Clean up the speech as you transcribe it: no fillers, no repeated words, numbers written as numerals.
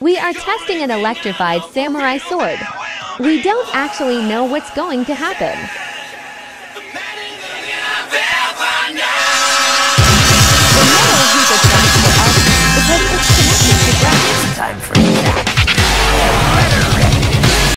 We are testing an electrified samurai sword. We don't actually know what's going to happen.